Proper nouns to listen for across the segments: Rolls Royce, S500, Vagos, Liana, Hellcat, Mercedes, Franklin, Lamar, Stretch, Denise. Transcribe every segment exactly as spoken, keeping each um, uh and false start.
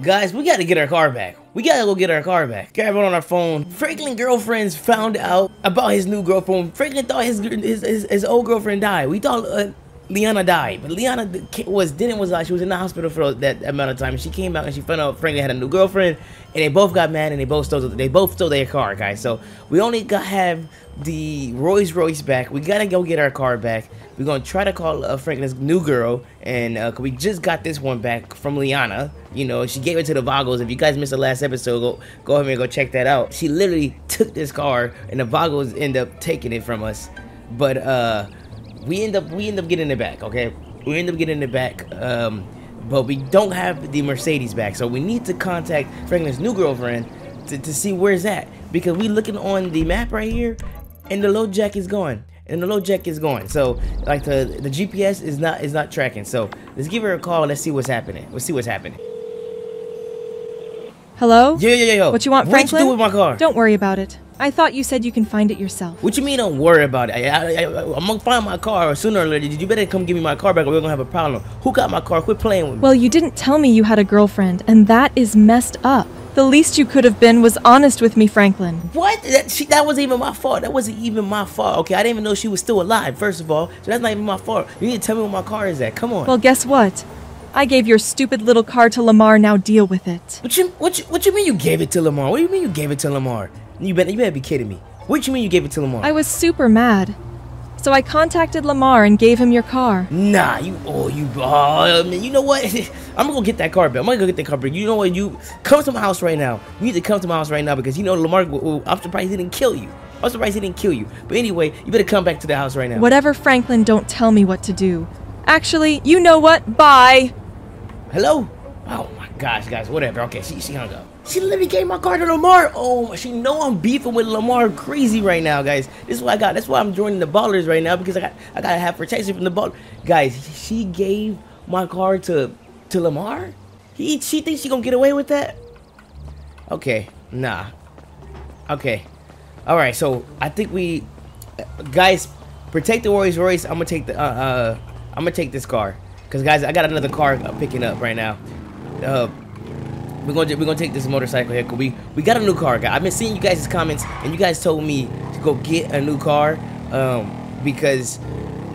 Guys, we gotta get our car back. We gotta go get our car back. Grab it on our phone. Franklin's girlfriends found out about his new girlfriend. Franklin thought his his, his, his old girlfriend died. We thought uh, Liana died, but Liana was didn't was uh, she was in the hospital for that amount of time. She came out and she found out Franklin had a new girlfriend, and they both got mad and they both stole they both stole their car, guys. So we only got have the Rolls Royce back. We gotta go get our car back. We're gonna try to call uh, Franklin's new girl, and uh, we just got this one back from Liana. You know, she gave it to the Vagos. If you guys missed the last episode, go go ahead and go check that out. She literally took this car, and the Vagos end up taking it from us, but uh. We end up we end up getting it back, okay? We end up getting it back, um, but we don't have the Mercedes back, so we need to contact Franklin's new girlfriend to, to see where's that, because we looking on the map right here, and the low jack is gone, and the low jack is gone. So like the the G P S is not is not tracking. So let's give her a call. Let's see what's happening. Let's see what's happening. Hello? Yeah, yeah, yeah, yo. What you want, Franklin? What you do with my car? Don't worry about it. I thought you said you can find it yourself. What you mean don't worry about it? I, I, I, I'm gonna find my car sooner or later. You better come give me my car back or we're gonna have a problem. Who got my car? Quit playing with me. Well, you didn't tell me you had a girlfriend, and that is messed up. The least you could have been was honest with me, Franklin. What? That, she, that wasn't even my fault. That wasn't even my fault. Okay, I didn't even know she was still alive, first of all. So that's not even my fault. You need to tell me where my car is at. Come on. Well, guess what? I gave your stupid little car to Lamar, now deal with it. What you, what you, what you mean you gave it to Lamar? What do you mean you gave it to Lamar? You better, you better be kidding me. What do you mean you gave it to Lamar? I was super mad. So I contacted Lamar and gave him your car. Nah, you, oh, you, oh, man, you know what? I'm gonna go get that car back. I'm gonna go get that car back. You know what, you, come to my house right now. You need to come to my house right now because you know Lamar, I'm surprised he didn't kill you. I'm surprised he didn't kill you. But anyway, you better come back to the house right now. Whatever, Franklin, don't tell me what to do. Actually, you know what? Bye. Hello? Oh my gosh, guys, whatever. Okay, she, she hung up. She literally gave my car to Lamar. Oh, she know I'm beefing with Lamar crazy right now, guys. This is why I got. That's why I'm joining the ballers right now, because I got I gotta have protection from the ball. Guys, she gave my car to to Lamar. He she thinks she gonna get away with that? Okay, nah. Okay, all right. So I think we, guys, protect the Rolls Royce. I'm gonna take the. Uh, uh, I'm gonna take this car, cause guys, I got another car I'm picking up right now. Uh, we're gonna we're gonna take this motorcycle here, cause we we got a new car, guys. I've been seeing you guys' comments, and you guys told me to go get a new car, um, because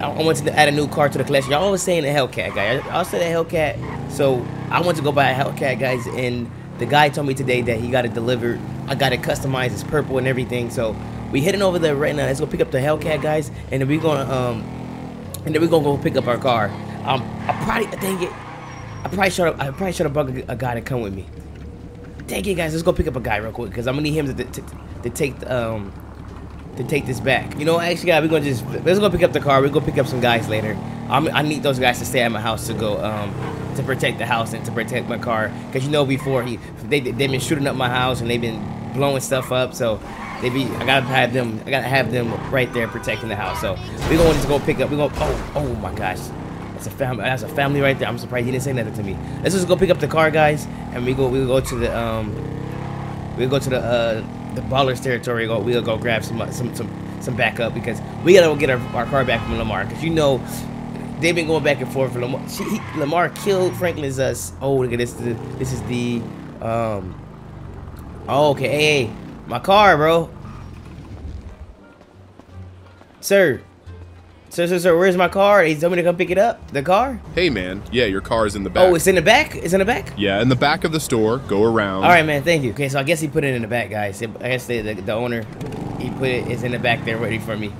I, I wanted to add a new car to the collection. Y'all was saying a Hellcat, guys. I, I said a Hellcat, so I want to go buy a Hellcat, guys. And the guy told me today that he got it delivered. I got it customized. It's purple and everything. So we heading over there right now. Let's go pick up the Hellcat, guys, and then we're gonna um. And then we're gonna go pick up our car. Um, I probably, dang it, I probably should have, I probably should have bugged a guy to come with me. Dang it, guys, let's go pick up a guy real quick, cause I'm gonna need him to, to, to take, um, to take this back. You know, actually, guys, we're gonna just let's go pick up the car. We're gonna pick up some guys later. I'm, I need those guys to stay at my house to go, um, to protect the house and to protect my car, cause you know before he, they, they've been shooting up my house and they've been blowing stuff up, so. They be, I gotta have them. I gotta have them right there protecting the house. So we're going to go pick up. We're going. Oh, oh my gosh, that's a family. That's a family right there. I'm surprised he didn't say nothing to me. Let's just go pick up the car, guys, and we go. We go to the um. We go to the uh the ballers territory. Go. We'll go grab some some some some backup, because we gotta go get our, our car back from Lamar. Cause you know they've been going back and forth for Lamar. She, he, Lamar killed Franklin's us. Oh look at this. This is the um. Oh, okay. Hey. hey. My car, bro. Sir. Sir, sir, sir, where's my car? He told me to come pick it up. The car? Hey, man. Yeah, your car is in the back. Oh, it's in the back? It's in the back? Yeah, in the back of the store. Go around. All right, man. Thank you. Okay, so I guess he put it in the back, guys. I guess the, the, the owner, he put it, it's in the back there ready for me.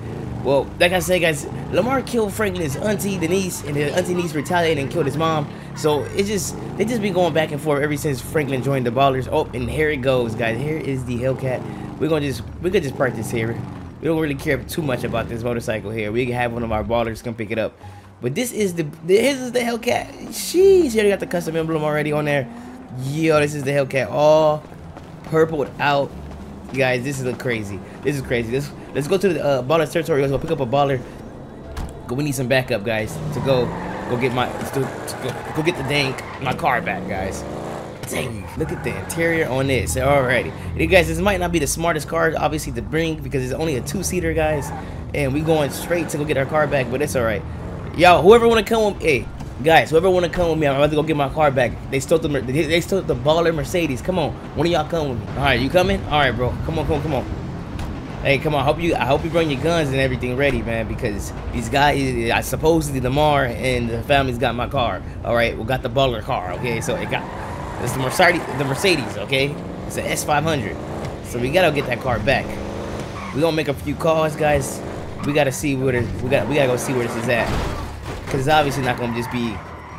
Well, like I said, guys, Lamar killed Franklin's auntie, Denise, and his auntie Denise retaliated and killed his mom. So it's just, they just been going back and forth ever since Franklin joined the ballers. Oh, and here it goes, guys. Here is the Hellcat. We're going to just, we could just park this here. We don't really care too much about this motorcycle here. We can have one of our ballers come pick it up. But this is the, this is the Hellcat. Jeez, you already got the custom emblem already on there. Yo, this is the Hellcat all purpled out. Guys, this is crazy. This is crazy. Let's, let's go to the uh, baller territory. Let's go pick up a baller. We need some backup, guys, to go go get my to, to go, go get the dang my car back, guys. Dang! Look at the interior on this. Alrighty, hey, guys, this might not be the smartest car, obviously, to bring because it's only a two-seater, guys, and we going straight to go get our car back, but it's all right. Y'all, whoever want to come, hey, Guys, whoever want to come with me, I'm about to go get my car back. They stole the they, they stole the baller Mercedes. Come on, one of y'all come with me. All right, you coming? All right, bro. Come on, come on, come on. Hey, come on. I hope you I hope you bring your guns and everything ready, man, because these guys, I supposedly Lamar and the family's got my car. All right, we got the baller car. Okay, so it got it's the Mercedes, the Mercedes. Okay, it's an S five hundred. So we gotta get that car back. We gonna make a few calls, guys. We gotta see where it, we got we gotta go see where this is at. Because it's obviously not going to just be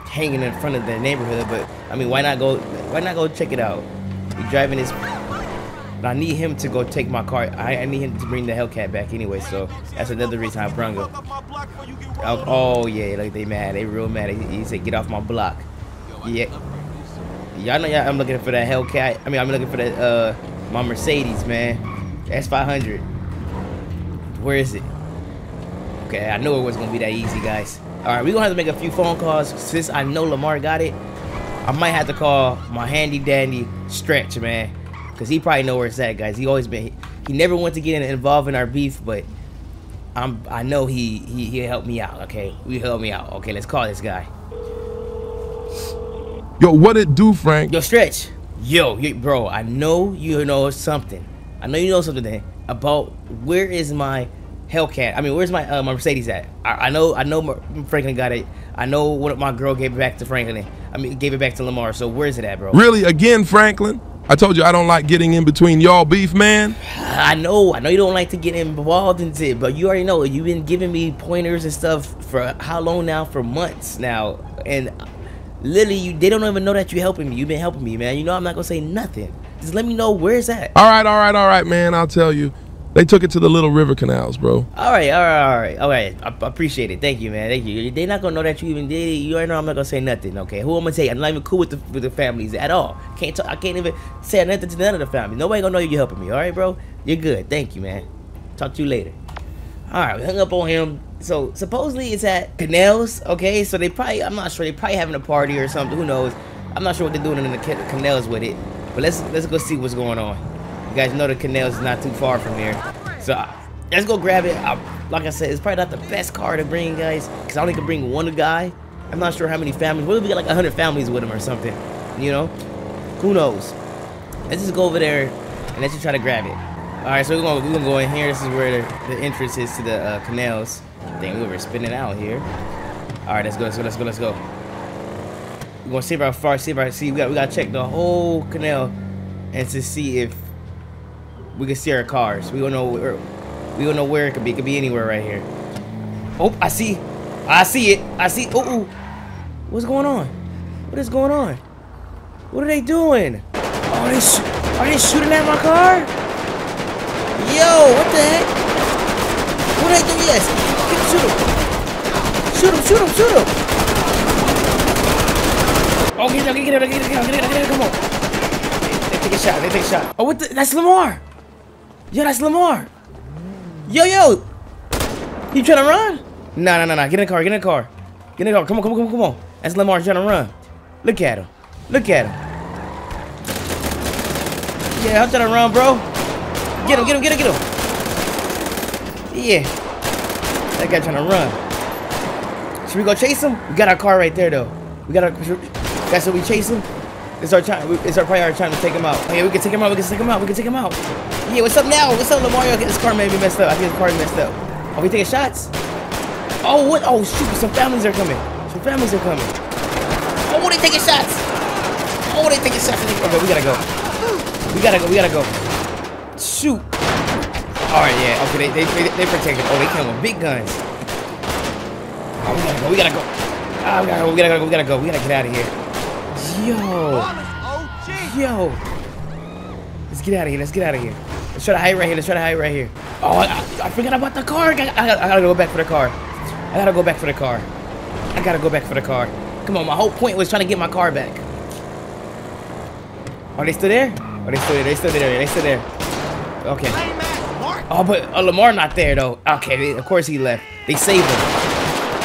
hanging in front of the neighborhood, but I mean, why not go why not go check it out? He's driving his... But I need him to go take my car. I, I need him to bring the Hellcat back anyway, so that's another reason I brung him. I, oh, yeah, like they mad. They real mad. He, he said, get off my block. Yeah. Y'all know y'all, I'm looking for that Hellcat. I mean, I'm looking for that, uh, my Mercedes, man. S five hundred. Where is it? Okay, I knew it wasn't going to be that easy, guys. Alright, we're gonna have to make a few phone calls. Since I know Lamar got it, I might have to call my handy dandy Stretch, man. Cause he probably know where it's at, guys. He always been he never wants to get involved in our beef, but I'm I know he he he'll help me out, okay? He help me out. Okay, let's call this guy. Yo, what it do, Frank? Yo, Stretch. Yo, bro, I know you know something. I know you know something about where is my Hellcat. I mean, where's my uh, my Mercedes at? I, I know, I know Franklin got it. I know what my girl gave it back to Franklin. I mean, gave it back to Lamar. So where's it at, bro? Really, again, Franklin? I told you I don't like getting in between y'all beef, man. I know, I know you don't like to get involved in it, but you already know you've been giving me pointers and stuff for how long now? For months now, and literally, you they don't even know that you're helping me. You've been helping me, man. You know I'm not gonna say nothing. Just let me know where's that. All right, all right, all right, man. I'll tell you. They took it to the little river canals, bro. All right, all right, all right, all right. I, I appreciate it. Thank you, man. Thank you. They're not gonna know that you even did it. You already know I'm not gonna say nothing. Okay, who am I gonna say? I'm not even cool with the with the families at all. Can't talk. I can't even say nothing to none of the families. Nobody gonna know you're helping me. All right, bro. You're good. Thank you, man. Talk to you later. All right, we hung up on him. So supposedly it's at canals. Okay, so they probably I'm not sure they probably having a party or something. Who knows? I'm not sure what they're doing in the canals with it. But let's let's go see what's going on. You guys know the canals is not too far from here, so uh, let's go grab it. I, like I said, it's probably not the best car to bring, guys, because I only can bring one guy. I'm not sure how many families. What if we got like one hundred families with him or something? You know, who knows? Let's just go over there and let's just try to grab it. All right, so we're gonna, we're gonna go in here. This is where the, the entrance is to the uh, canals. Dang, we were spinning out here. All right, let's go, let's go, let's go, let's go. We're gonna see about far, see about see. We got we gotta check the whole canal and to see if we can see our cars. We don't know where, we don't know where it could be. It could be anywhere right here. Oh, I see. I see it. I see. Oh, what's going on? What is going on? What are they doing? Oh, they sh are they shooting at my car? Yo, what the heck? What are they doing? Yes. Shoot him. Shoot him. Shoot him. Shoot him. Oh, get him. Get him. Get him. Get him. Get him. Get him. Come on. They, they take a shot. They take a shot. Oh, what the? That's Lamar. Yo, that's Lamar. Yo, yo. You trying to run? Nah, nah, nah, nah. Get in the car. Get in the car. Get in the car. Come on, come on, come on, come on. That's Lamar trying to run. Look at him. Look at him. Yeah, I'm trying to run, bro. Get him, get him, get him, get him. Yeah. That guy trying to run. Should we go chase him? We got our car right there, though. We got our... That's what we chase him. It's our time. It's our priority time to take him out. Okay, we can take him out. We can take him out. We can take him out. Yeah, what's up now? What's up, Lamar? Okay, this car may be messed up. I think this car is messed up. Are we taking shots? Oh, what? Oh, shoot. Some families are coming. Some families are coming. Oh, they taking shots. Oh, they taking shots. Okay, we gotta go. We gotta go. We gotta go. Shoot. All right, yeah. Okay, they they they, they protected. Oh, they came with big guns. Oh, we gotta go. We gotta go. Ah, we gotta go. We gotta go. We gotta go. We gotta get out of here. Yo, yo, let's get out of here. Let's get out of here. Let's try to hide right here. Let's try to hide right here. Oh, I, I forgot about the car. I gotta, I gotta go back for the car. I gotta go back for the car. I gotta go back for the car. Come on, my whole point was trying to get my car back. Are they still there? Are they still there? They still there. They still there. Okay. Oh, but uh, Lamar not there though. Okay, they, of course he left. They saved him.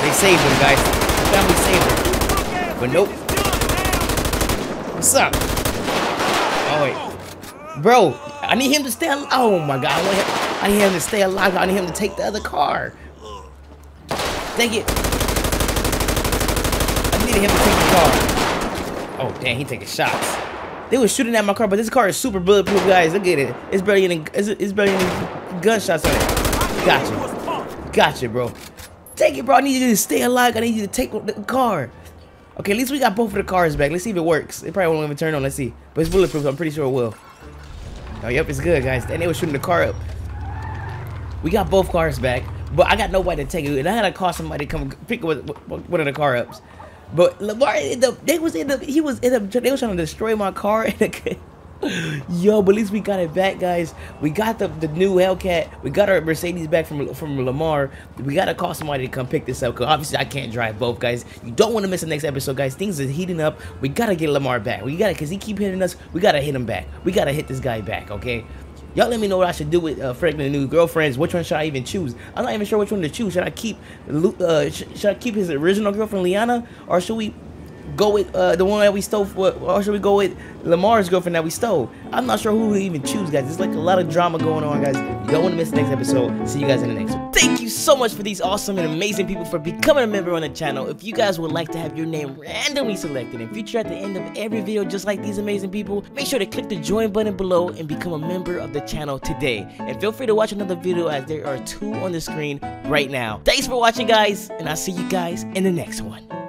They saved him, guys. The family saved him. But nope. What's up? Oh wait, bro, I need him to stay alive. Oh my god, I, want him I need him to stay alive. I need him to take the other car. Thank you. I need him to take the car. Oh, damn, he taking shots. They were shooting at my car, but this car is super bulletproof, guys. Look at it. It's barely any, it's, it's barely any gunshots on it. Gotcha. Gotcha, bro. Take it, bro. I need you to stay alive. I need you to take the car. Okay, at least we got both of the cars back. Let's see if it works. It probably won't even turn on. Let's see. But it's bulletproof, so I'm pretty sure it will. Oh, yep, it's good, guys. And they were shooting the car up. We got both cars back, but I got nobody to take it. And I had to call somebody to come pick one of the car ups. But Lamar ended up, they was in the, he was in the, they was trying to destroy my car. Yo, but at least we got it back, guys. We got the, the new Hellcat. We got our Mercedes back from, from Lamar. We got to call somebody to come pick this up, because obviously I can't drive both, guys. You don't want to miss the next episode, guys. Things are heating up. We got to get Lamar back. We got to, because he keep hitting us. We got to hit him back. We got to hit this guy back, okay? Y'all let me know what I should do with uh, Franklin and new girlfriends. Which one should I even choose? I'm not even sure which one to choose. Should I keep uh, sh should I keep his original girlfriend Liana, or should we go with uh, the one that we stole, for, or should we go with Lamar's girlfriend that we stole? I'm not sure who to even choose, guys. There's like a lot of drama going on, guys. You don't want to miss the next episode. See you guys in the next one. Thank you so much for these awesome and amazing people for becoming a member on the channel. If you guys would like to have your name randomly selected in future at the end of every video, just like these amazing people, make sure to click the join button below and become a member of the channel today. And feel free to watch another video, as there are two on the screen right now. Thanks for watching, guys, and I'll see you guys in the next one.